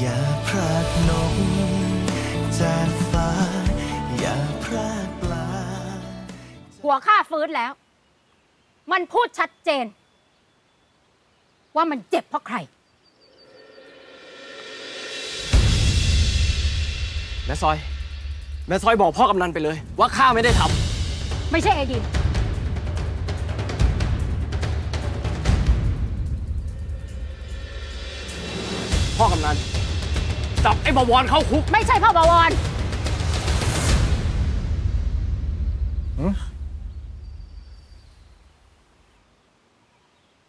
อย่าพลาดนกจากฟ้าอย่าพลาดปลาหัวข้าฟื้นแล้วมันพูดชัดเจนว่ามันเจ็บเพราะใครแม่ซอยบอกพ่อกำนันไปเลยว่าข้าไม่ได้ทำไม่ใช่ไอดินพ่อกำนันจับไอ้บวรเข้าคุกไม่ใช่พ่อบวร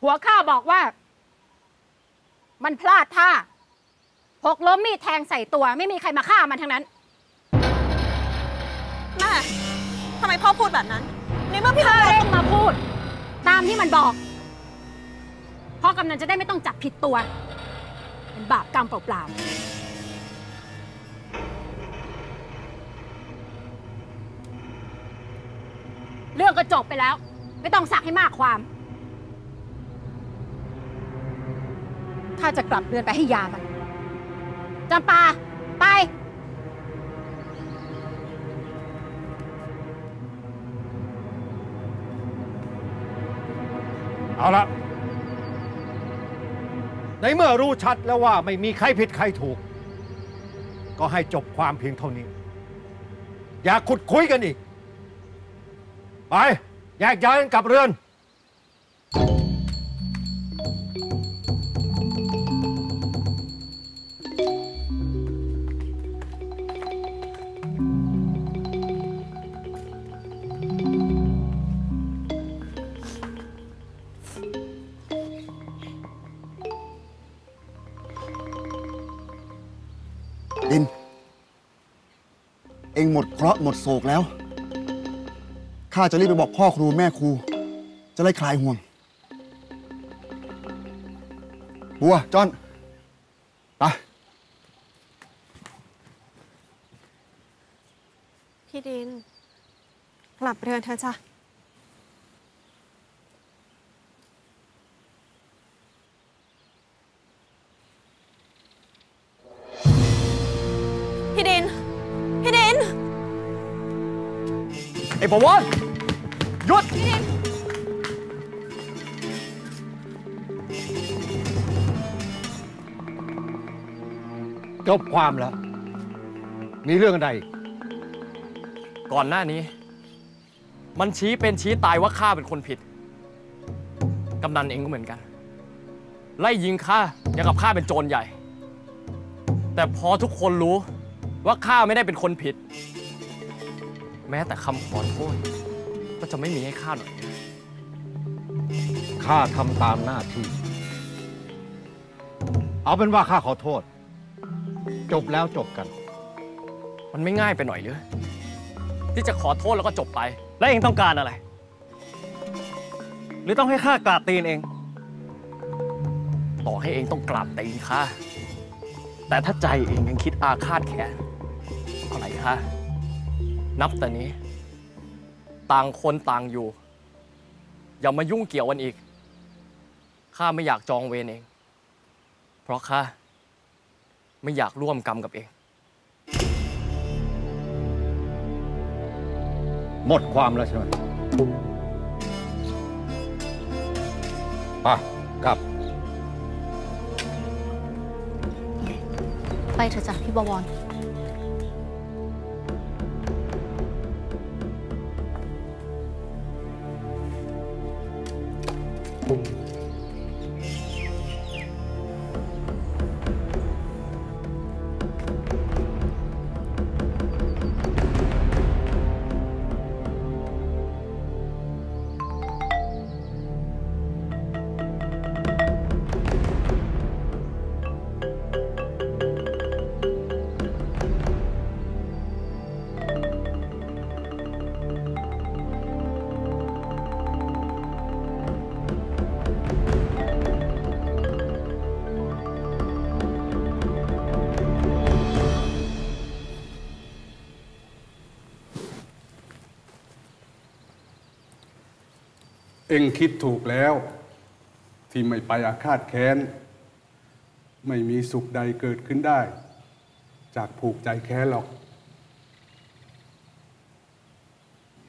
หัวข้าบอกว่ามันพลาดท่าหกล้มมีดแทงใส่ตัวไม่มีใครมาฆ่ามันทั้งนั้นแม่ทำไมพ่อพูดแบบนั้นในเมื่อพี่เร่งมาพูดตามที่มันบอกพ่อกำนันจะได้ไม่ต้องจับผิดตัวเป็นบาปกรรมเปล่าๆเรื่องก็จบไปแล้วไม่ต้องสักให้มากความข้าจะกลับเรือนไปให้ยามันจำปาไปเอาละในเมื่อรู้ชัดแล้วว่าไม่มีใครผิดใครถูกก็ให้จบความเพียงเท่านี้อย่าขุดคุยกันอีกไปแยกย้ายกันกลับเรือนเองหมดเคราะห์หมดโศกแล้วข้าจะรีบไปบอกพ่อครูแม่ครูจะได้คลายห่วงบัวจอนไปพี่ดินกลับเรือนเธอจ้ะไอ้บวรหยุดจบความแล้วมีเรื่องอะไรก่อนหน้านี้มันชี้เป็นชี้ตายว่าข้าเป็นคนผิดกำนันเองก็เหมือนกันไล่ยิงข้าอย่างกับข้าเป็นโจรใหญ่แต่พอทุกคนรู้ว่าข้าไม่ได้เป็นคนผิดแม้แต่คำขอโทษก็จะไม่มีให้ข้าหน่อยข้าทำตามหน้าที่เอาเป็นว่าข้าขอโทษจบแล้วจบกันมันไม่ง่ายไปหน่อยหรือที่จะขอโทษแล้วก็จบไปแล้วเองต้องการอะไรหรือต้องให้ข้ากราบตีนเองต่อให้เองต้องกราบตีนข้าแต่ถ้าใจเองยังคิดอาฆาตแค้นอะไรข้านับแต่นี้ต่างคนต่างอยู่อย่ามายุ่งเกี่ยวกันอีกข้าไม่อยากจองเวรเองเพราะข้าไม่อยากร่วมกรรมกับเองหมดความแล้วใช่ไหมไปกลับไปเถอะจ้ะพี่บวรเองคิดถูกแล้วที่ไม่ไปอาฆาตแค้น ไม่มีสุขใดเกิดขึ้นได้จากผูกใจแค้นหรอก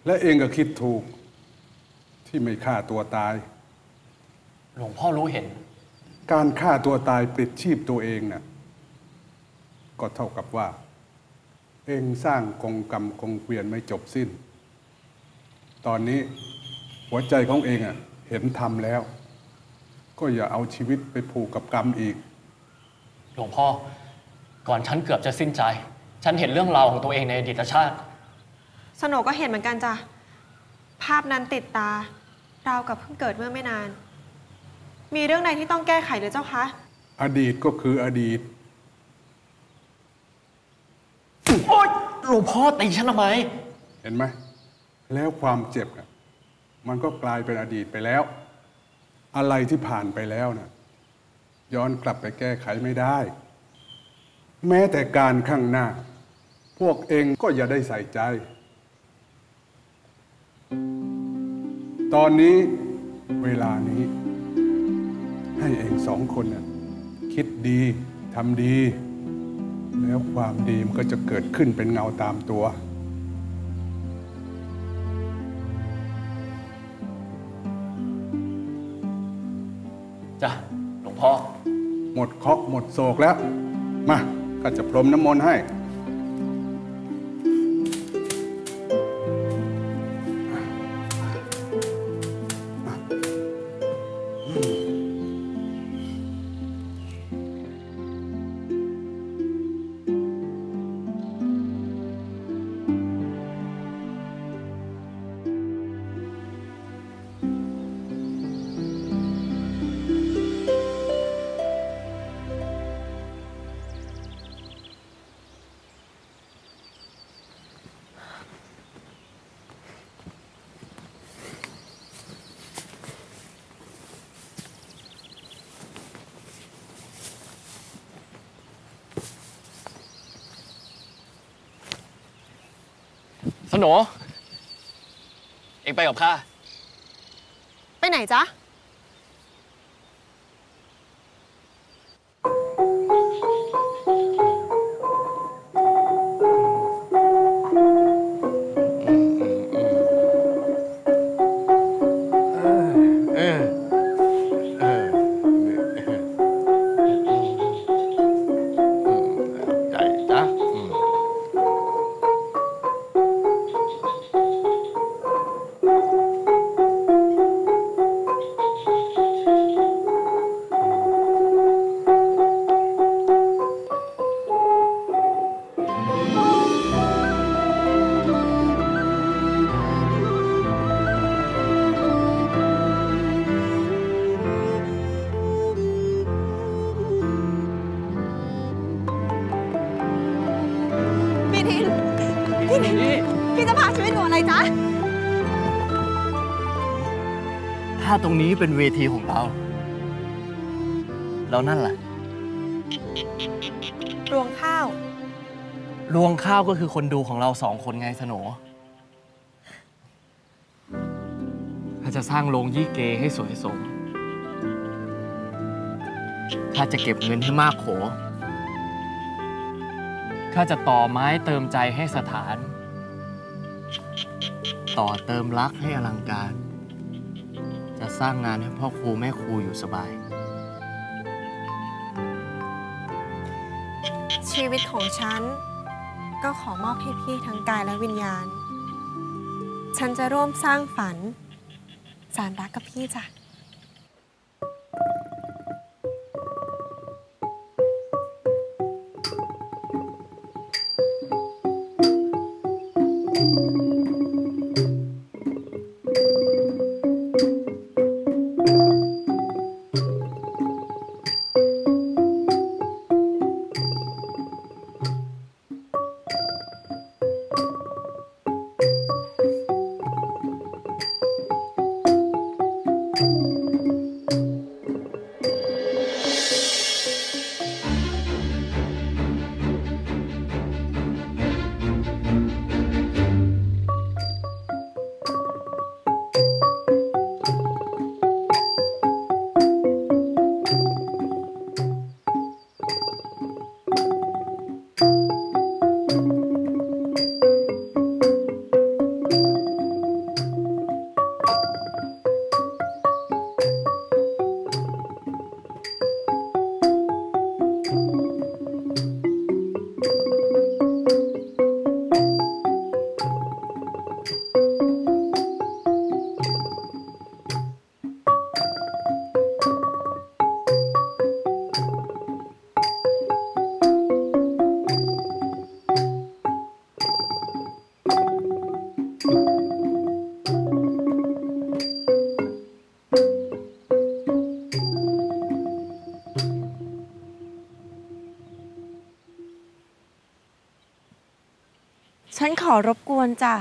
และเองก็คิดถูกที่ไม่ฆ่าตัวตายหลวงพ่อรู้เห็นการฆ่าตัวตายปลิดชีพตัวเองน่ะก็เท่ากับว่าเองสร้างกองกรรมกองเกวียนไม่จบสิ้นตอนนี้หัวใจของเองอ่ะเห็นธรรมแล้วก็อย่าเอาชีวิตไปผูกกับกรรมอีกหลวงพ่อก่อนฉันเกือบจะสิ้นใจฉันเห็นเรื่องราวของตัวเองในอดีตชาติสโหน่ก็เห็นเหมือนกันจ้ะภาพนั้นติดตาราวกับเพิ่งเกิดเมื่อไม่นานมีเรื่องใดที่ต้องแก้ไขหรือเจ้าคะอดีตก็คืออดีตโอ๊ยหลวงพ่อตีฉันทำไมเห็นไหมแล้วความเจ็บนะมันก็กลายเป็นอดีตไปแล้วอะไรที่ผ่านไปแล้วนะย้อนกลับไปแก้ไขไม่ได้แม้แต่การข้างหน้าพวกเองก็อย่าได้ใส่ใจตอนนี้เวลานี้ให้เองสองคนนะคิดดีทำดีแล้วความดีมันก็จะเกิดขึ้นเป็นเงาตามตัวจ้ะหลวงพ่อหมดเคราะห์หมดโศกแล้วมาก็จะพรมน้ำมนต์ให้สโหน่เอ็งไปกับข้าไปไหนจ๊ะถ้าตรงนี้เป็นเวทีของเราแล้วนั่นล่ะรวงข้าวรวงข้าวก็คือคนดูของเราสองคนไงสโหน่ข้าจะสร้างโรงยี่เกให้สวยสมข้าจะเก็บเงินให้มากโขข้าจะต่อไม้เติมใจให้สถานต่อเติมรักให้อลังการจะสร้างงานให้พ่อครูแม่ครูอยู่สบายชีวิตของฉันก็ขอมอบให้พี่ทั้งกายและวิญญาณฉันจะร่วมสร้างฝันสานรักกับพี่จ้ะ ฉันขอรบกวนจ้ะแ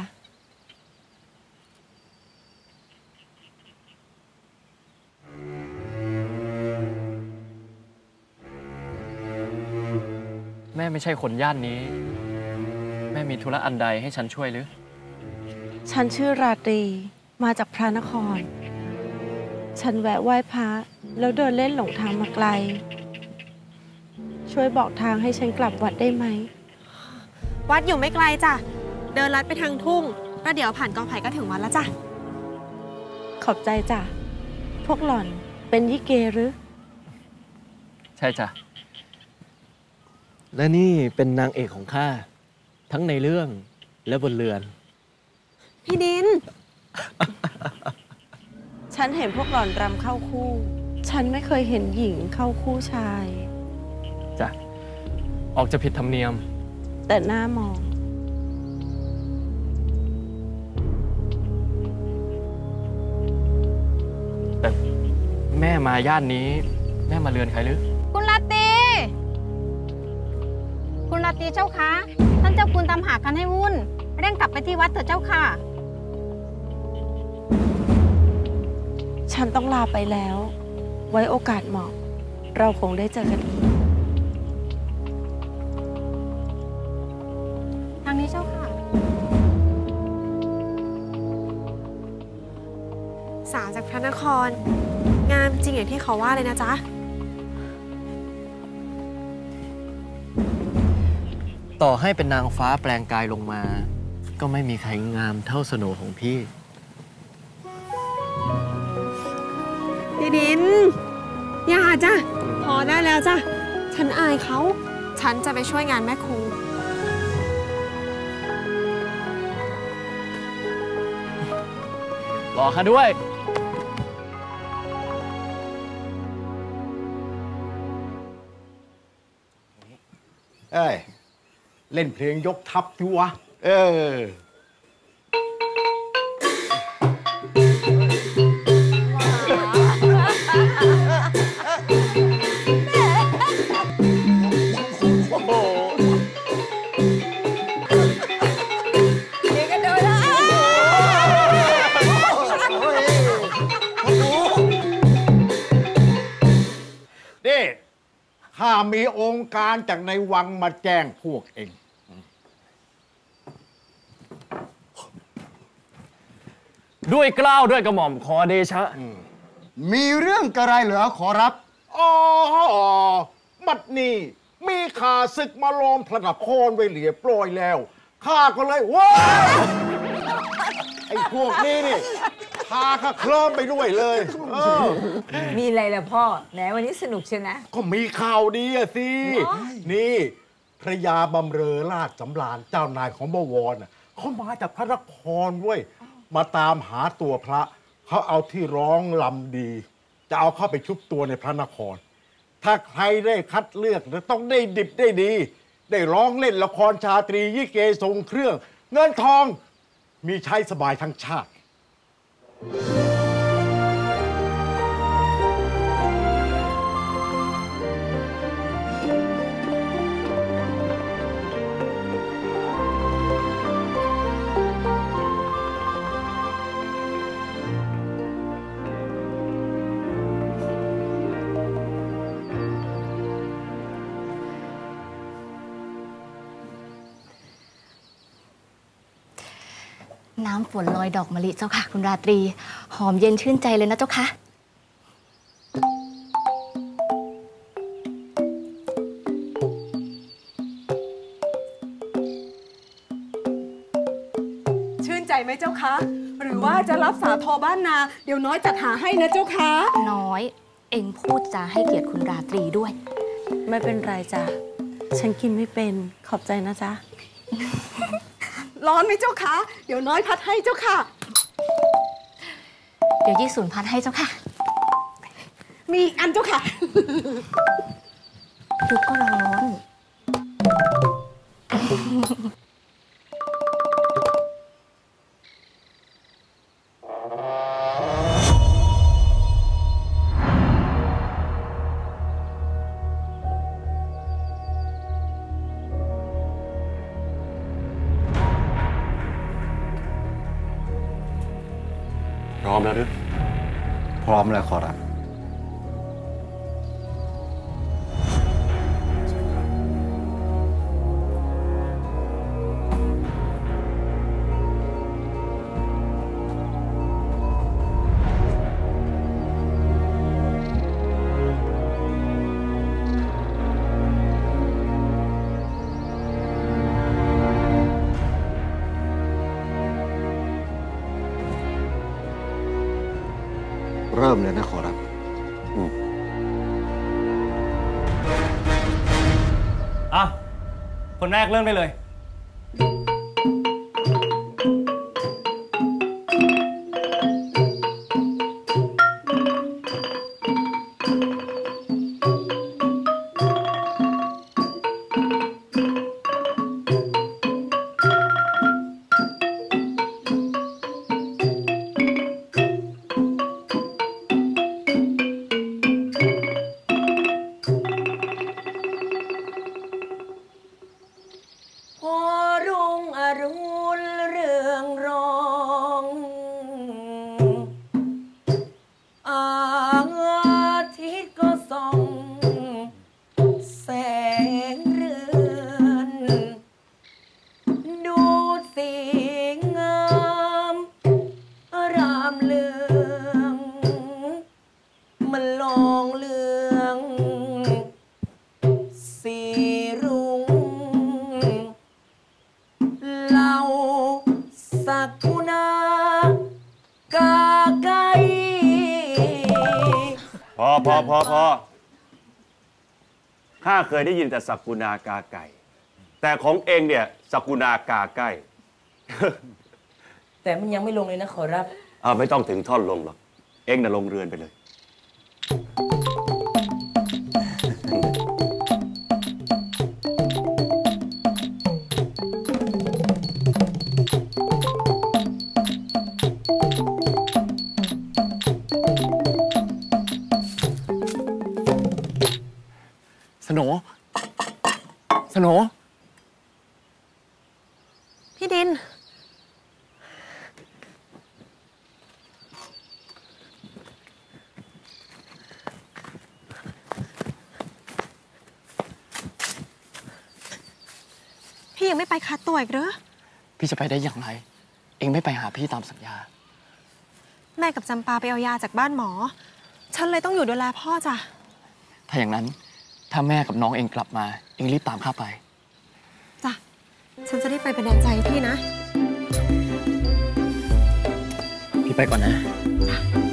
ม่ไม่ใช่คนย่านนี้แม่มีธุระอันใดให้ฉันช่วยหรือฉันชื่อราตรีมาจากพระนครฉันแวะไหว้พระแล้วเดินเล่นหลงทางมาไกลช่วยบอกทางให้ฉันกลับวัดได้ไหมวัดอยู่ไม่ไกลจ้ะเดินลัดไปทางทุ่งแล้วเดี๋ยวผ่านกองไผ่ก็ถึงวัดแล้วจ้ะขอบใจจ้ะพวกหล่อนเป็นยิเกหรือใช่จ้ะและนี่เป็นนางเอกของข้าทั้งในเรื่องและบนเรือนพี่ดิน ฉันเห็นพวกหล่อนรำเข้าคู่ฉันไม่เคยเห็นหญิงเข้าคู่ชายจ้ะออกจะผิดธรรมเนียมแต่หน้ามองแต่แม่มาย่านนี้แม่มาเรือนใครหรือคุณราตรีคุณราตรีเจ้าคะท่านเจ้าคุณตามหากันให้วุ่นเร่งกลับไปที่วัดเถิดเจ้าค่ะฉันต้องลาไปแล้วไว้โอกาสเหมาะเราคงได้เจอกันอีกทางนี้เจ้าค่ะสาวจากพระนครงามจริงอย่างที่เขาว่าเลยนะจ๊ะต่อให้เป็นนางฟ้าแปลงกายลงมาก็ไม่มีใครงามเท่าสโนของพี่พี่ดินอย่าจ้ะพอได้แล้วจ้ะฉันอายเขาฉันจะไปช่วยงานแม่ครูรอค่ะด้วยเอ้ยเล่นเพลงยกทัพทิวะนี่ข้ามีองค์การจากในวังมาแจ้งพวกเองด้วยเกล้าด้วยกระหม่อมขอเดชะมีเรื่องกระไรเหลือขอรับอ๋อบัดนี้มีข่าศึกมาล้อมพระนครไว้เรียบร้อยแล้วข้าก็เลยว้าไอ้พวกนี้นี่พาข้าเคลิ้มไปด้วยเลยมีอะไรล่ะพ่อไหนวันนี้สนุกเชียวนะก็มีข่าวดีอะสินี่พระยาบำเรอราชสำราญเจ้านายของบวรเขามาจากพระนครเว้ยมาตามหาตัวพระเขาเอาที่ร้องลำดีจะเอาเข้าไปชุบตัวในพระนครถ้าใครได้คัดเลือกจะต้องได้ดิบได้ดีได้ร้องเล่นละครชาตรียิเกทรงเครื่องเงินทองมีใช้สบายทั้งชาติน้ำฝนลอยดอกมะลิเจ้าค่ะคุณราตรีหอมเย็นชื่นใจเลยนะเจ้าค่ะชื่นใจไหมเจ้าค่ะหรือว่าจะรับสาโทบ้านนาเดี๋ยวน้อยจัดหาให้นะเจ้าค่ะน้อยเอ็งพูดจาให้เกียรติคุณราตรีด้วยไม่เป็นไรจ้ะฉันกินไม่เป็นขอบใจนะจ๊ะร้อนไหมเจ้าค่ะเดี๋ยวน้อยพัดให้เจ้าค่ะเดี๋ยวยี่สุนพัดให้เจ้าค่ะมีอันเจ้าค่ะดูก็ร้อน ร้อมแล้วหรือพร้อมแล้วขอรับเริ่มเลยนะขอรับอ่ะคนแรกเริ่มได้เลยพอข้าเคยได้ยินแต่สักกุณากาไก่แต่ของเองเนี่ยสักกุณากาไก่แต่มันยังไม่ลงเลยนะขอรับไม่ต้องถึงท่อนลงหรอกเองน่ะลงเรือนไปเลยสโนพี่ดินพี่ยังไม่ไปคัดตัวอีกหรือพี่จะไปได้อย่างไรเองไม่ไปหาพี่ตามสัญญาแม่กับจำปาไปเอายาจากบ้านหมอฉันเลยต้องอยู่ดูแลพ่อจ้ะถ้าอย่างนั้นถ้าแม่กับน้องเองกลับมาเองรีบตามข้าไปจ้ะฉันจะได้ไปเป็นแรงใจพี่นะพี่ไปก่อนนะ